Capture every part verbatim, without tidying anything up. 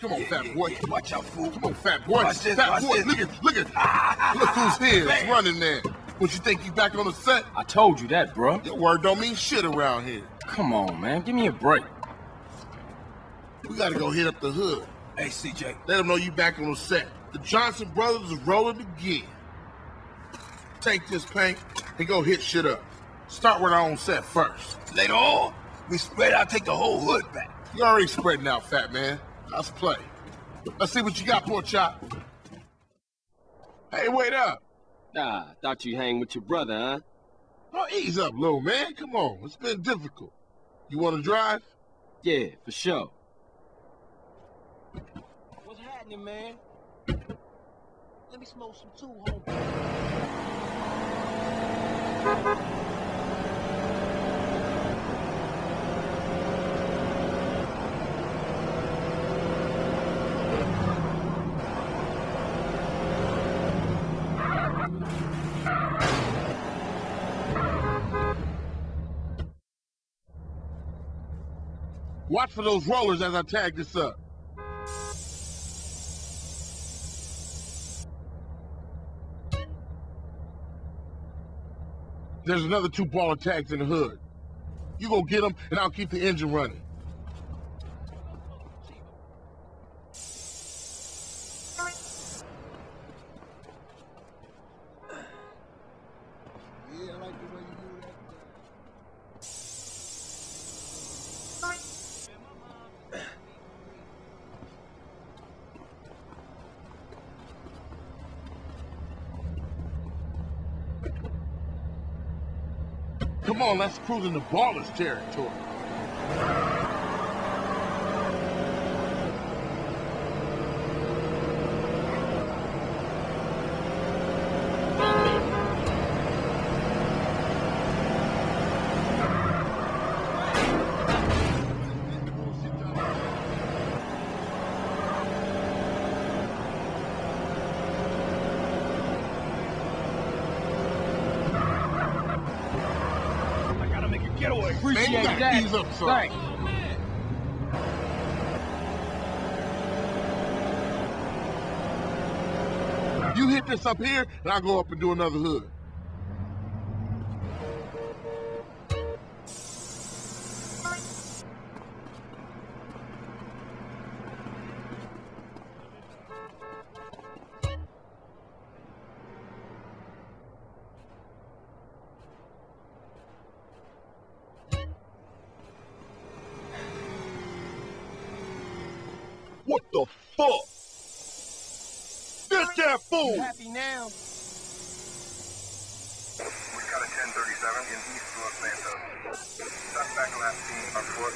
Come on, yeah, fat boy. Yeah, yeah. Watch out, fool. Come on, fat boy. Watch this, fat watch boy, this. Look at, look at. Ah, look who's here. It's running there. What, you think you back on the set? I told you that, bro. That word don't mean shit around here. Come on, man. Give me a break. We gotta go hit up the hood. Hey, C J. Let them know you back on the set. The Johnson brothers are rolling again. Take this paint and go hit shit up. Start with our own set first. Later on, we spread out, take the whole hood back. You already spreading out, fat man. Let's play. Let's see what you got, pork chop. Hey, wait up. Ah, thought you hang with your brother, huh? Oh, ease up, little man. Come on, it's been difficult. You want to drive? Yeah, for sure. What's happening, man? Let me smoke some too, homie. Watch for those rollers as I tag this up. There's another two baller tags in the hood. You go get them, and I'll keep the engine running. Come on, let's cruise in the baller's territory. Appreciate Man, you that. Ease up, son. Thanks. You hit this up here, and I'll go up and do another hood. What the fuck? This damn fool! You happy now? We've got a ten thirty-seven in East Los Santos. Suspect last seen on foot.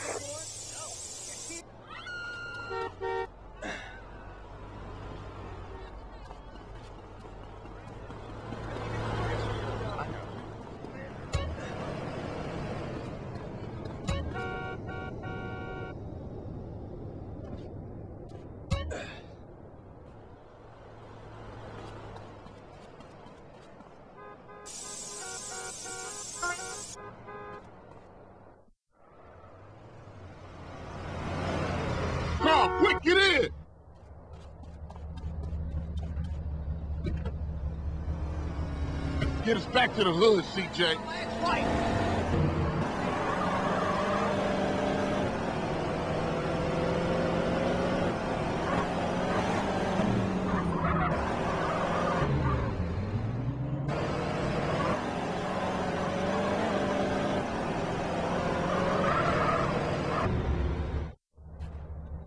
Quick, get in! Get us back to the hood, C J.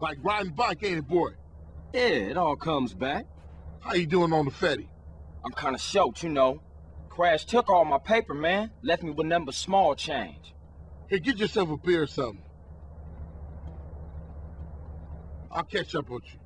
Like riding bike, ain't it, boy? Yeah, it all comes back. How you doing on the Fetty? I'm kind of short, you know. Crash took all my paper, man. Left me with nothing but small change. Hey, get yourself a beer or something. I'll catch up with you.